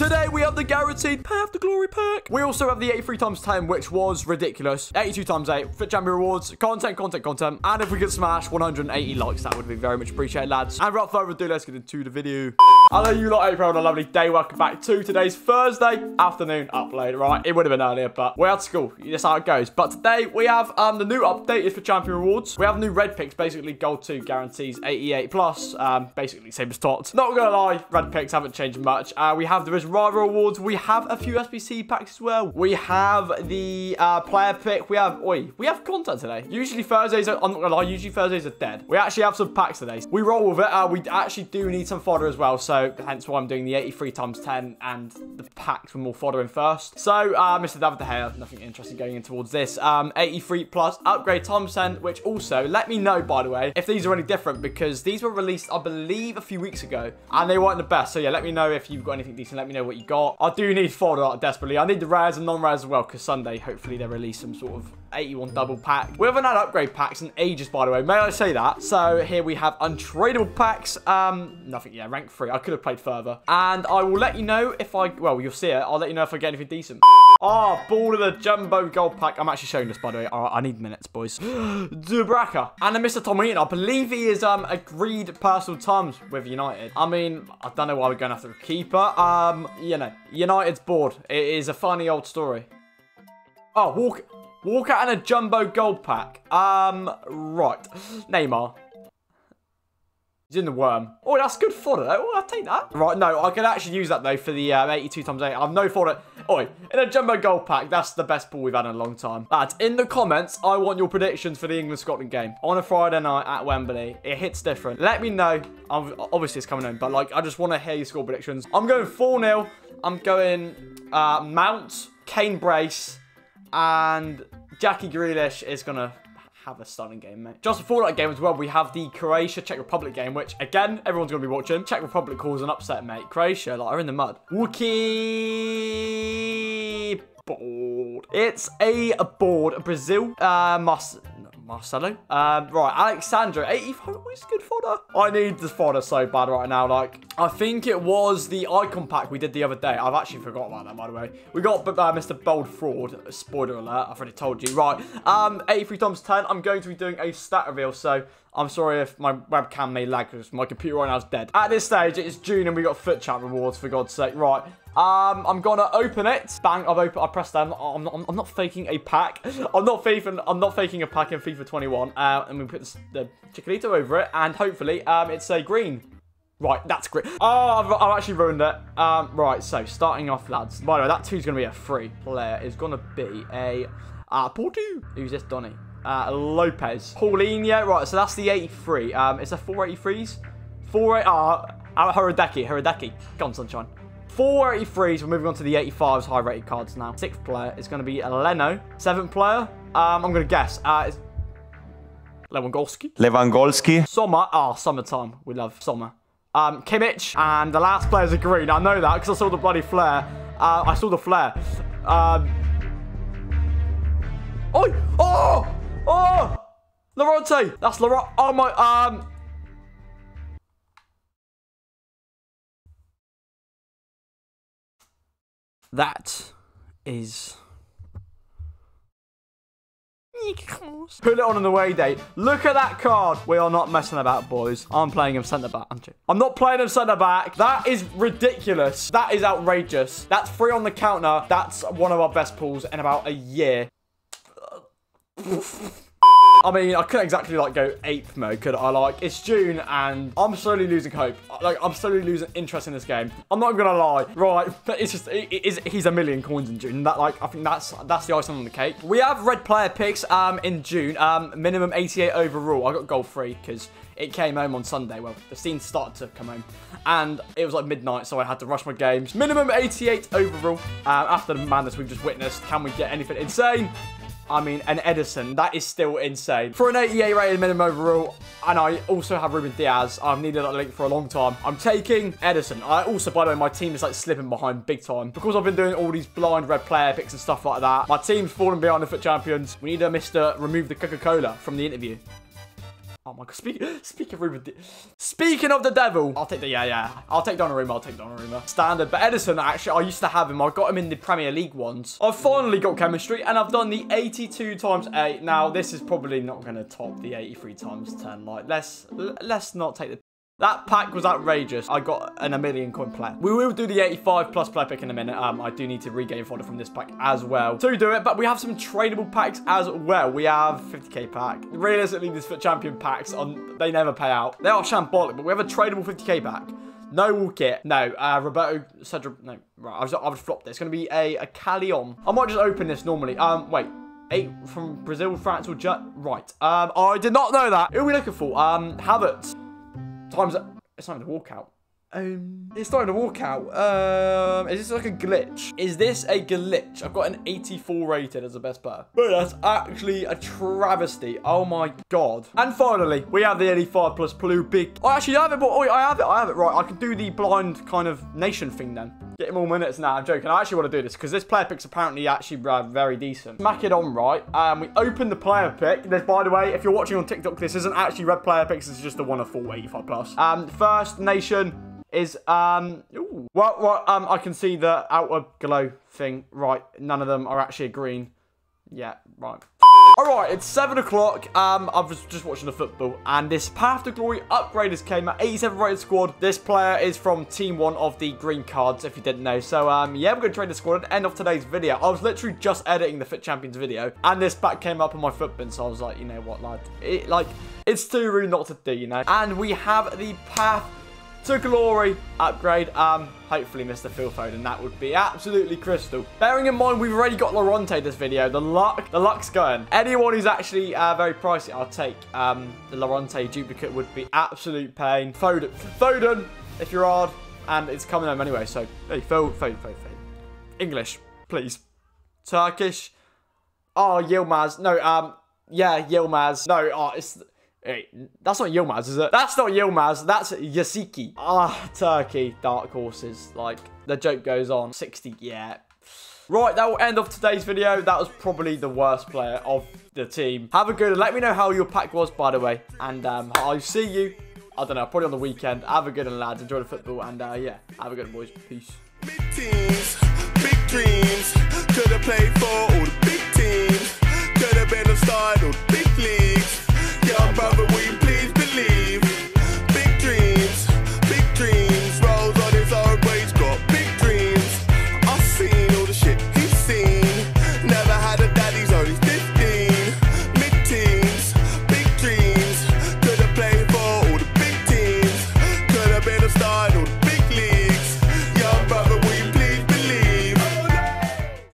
Today we have the guaranteed path to glory pack. We also have the 83 times 10, which was ridiculous. 82 times 8 fit champion rewards, content. And if we could smash 180 likes, that would be very much appreciated, lads. And without further ado, let's get into the video. Hello, you lot. April on a lovely day. Welcome back to today's Thursday afternoon upload. Right, it would have been earlier, but we're at school. That's how it goes. But today we have the new update is for champion rewards. We have new red picks, basically gold 2 guarantees 88 plus, basically same as TOT. Not gonna lie, red picks haven't changed much. We have the rival awards. We have a few SBC packs as well. We have the player pick. We have content today. Usually Thursdays are, I'm not gonna lie, usually Thursdays are dead. We actually have some packs today. We roll with it. We actually do need some fodder as well, so hence why I'm doing the 83 times 10 and the packs with more fodder in first. So Mr. David De Gea, nothing interesting going in towards this. 83 plus upgrade times 10, which also, let me know by the way if these are any different, because these were released I believe a few weeks ago and they weren't the best. So yeah, let me know if you've got anything decent. Let me know what you got. I do need fodder desperately. I need the rares and non-rares as well, because Sunday hopefully they release some sort of 81 double pack. We haven't had upgrade packs in ages, by the way, may I say that. So here we have untradeable packs. Nothing. Yeah, rank 3. I could have played further, and I will let you know if I, well, you'll see it. I'll let you know if I get anything decent. Oh, ball of the jumbo gold pack. I'm actually showing this, by the way. All right, I need minutes, boys. Zubraka. And then Mr. Tom Eaton. I believe he is agreed personal terms with United. I mean, I don't know why we're going after a keeper. You know, United's bored. It is a funny old story. Oh, Walker and a jumbo gold pack. Right. Neymar. He's in the worm. Oh, that's good fodder. Oh, I'll take that. Right, no, I could actually use that, though, for the 82 times 8. I've no fodder. Oi, in a jumbo gold pack, that's the best ball we've had in a long time. Lads, in the comments, I want your predictions for the England-Scotland game on a Friday night at Wembley. It hits different. Let me know. Obviously, it's coming in, but, like, I just want to hear your score predictions. I'm going 4-0. I'm going Mount, Kane Brace, and Jackie Grealish is going to have a stunning game, mate. Just before that game as well, we have the Croatia-Czech Republic game, which, again, everyone's going to be watching. Czech Republic calls an upset, mate. Croatia, like, are in the mud. Wookie board. It's a board. Brazil. Marcelo. Right, Alexandra, 85. It's good fodder. I need the fodder so bad right now. Like, I think it was the icon pack we did the other day. I've actually forgot about that, by the way. We got Mr. Bold Fraud. Spoiler alert. I've already told you. Right, 83 times 10. I'm going to be doing a stat reveal, so I'm sorry if my webcam may lag because my computer right now is dead. At this stage, it's June and we got foot chat rewards, for God's sake. Right, I'm gonna open it. Bang, I pressed down. I'm not faking a pack. I'm not faking a pack in FIFA 21. And we put the Chicharito over it, and hopefully it's a green. Right, that's great. Oh, I've actually ruined it. Right, so starting off, lads. By the way, that 2's gonna be a free player. It's gonna be a Portu. Who's this, Donny? Lopez. Paulinho. Right, so that's the 83. Is there 483s? 480. Hiradeki. Come on, sunshine. 483s. We're moving on to the 85s high rated cards now. 6th player is going to be Leno. 7th player. I'm going to guess. It's Lewandowski. Sommer. Ah, oh, summertime. We love Sommer. Kimmich. And the last player is a green. I know that because I saw the bloody flare. I saw the flare. Oh! Llorente! That's Llorente. Oh my, That is... Put it on an away day. Look at that card. We are not messing about, boys. I'm playing him centre-back. I'm not playing him centre-back. That is ridiculous. That is outrageous. That's 3 on the counter. That's one of our best pulls in about a year. I mean, I couldn't exactly, like, go ape mode, could I? Like, it's June, and I'm slowly losing hope. Like, I'm slowly losing interest in this game. I'm not gonna lie. Right, but it's just, he's a million coins in June. That, like, I think that's the icing on the cake. We have red player picks in June. Minimum 88 overall. I got gold 3, because it came home on Sunday. Well, the scene started to come home, and it was like midnight, so I had to rush my games. Minimum 88 overall. After the madness we've just witnessed, can we get anything insane? I mean, an Edison, that is still insane. For an 88 rated minimum overall, and I also have Ruben Diaz. I've needed that link for a long time. I'm taking Edison. I also, by the way, my team is like slipping behind big time. Because I've been doing all these blind red player picks and stuff like that, my team's falling behind the foot champions. We need a Mr. Remove the Coca-Cola from the interview. Oh my god. Speaking of the devil, I'll take the I'll take Donnarumma. Standard. But Edison, actually, I used to have him. I got him in the Premier League once. I've finally got chemistry, and I've done the 82 times 8. Now this is probably not going to top the 83 times 10. Like, let's not take the. That pack was outrageous. I got a million coin player. We will do the 85 plus player pick in a minute. I do need to regain fodder from this pack as well to do it. But we have some tradable packs as well. We have 50k pack. Realistically, these for champion packs, they never pay out. They are shambolic, but we have a tradable 50k pack. No wall kit. No, Roberto Cedric. No, right. I would flop this. It's going to be a Callion. I might just open this normally. Wait. 8 from Brazil, France, or right. I did not know that. Who are we looking for? Havertz. Times up. It's starting to walk out. It's starting to walk out. Is this like a glitch? Is this a glitch? I've got an 84 rated as the best player. But that's actually a travesty. Oh my god. And finally, we have the 85 plus blue big. Oh, actually, I have it. Oh, I have it. Right, I can do the blind kind of nation thing then. Get him all minutes now. I'm joking. I actually want to do this because this player pick's apparently actually very decent. Smack it on, right? We open the player pick. This, by the way, if you're watching on TikTok, this isn't actually red player picks. It's just the one of 485 plus. First nation is I can see the outer glow thing. Right, none of them are actually green. Yeah, right. Alright, it's 7 o'clock. I was just watching the football, and this Path to Glory upgraders came out. 87 rated squad. This player is from Team 1 of the green cards, if you didn't know. So, yeah, we're going to trade the squad at the end of today's video. I was literally just editing the Fit Champions video, and this pack came up on my footbin, so I was like, you know what, lad. It's too rude not to do, you know. And we have the Path to Glory upgrade. Hopefully Mr. Phil Foden. That would be absolutely crystal. Bearing in mind we've already got Llorente this video. The luck's going. Anyone who's actually very pricey, I'll take. The Llorente duplicate would be absolute pain. Foden, if you're hard, and it's coming home anyway. So hey, Foden. English, please. Turkish. Oh, Yilmaz. No. Yeah, Yilmaz. No. Oh, it's. Hey, that's not Yilmaz, is it? That's not Yilmaz, that's Yazıcı. Turkey, dark horses. Like, the joke goes on. 60, yeah. Right, that will end off today's video. That was probably the worst player of the team. Have a good one. Let me know how your pack was, by the way. And I'll see you, I don't know, probably on the weekend. Have a good one, lads. Enjoy the football. And yeah, have a good one, boys. Peace. Big teams, big dreams. Could have played for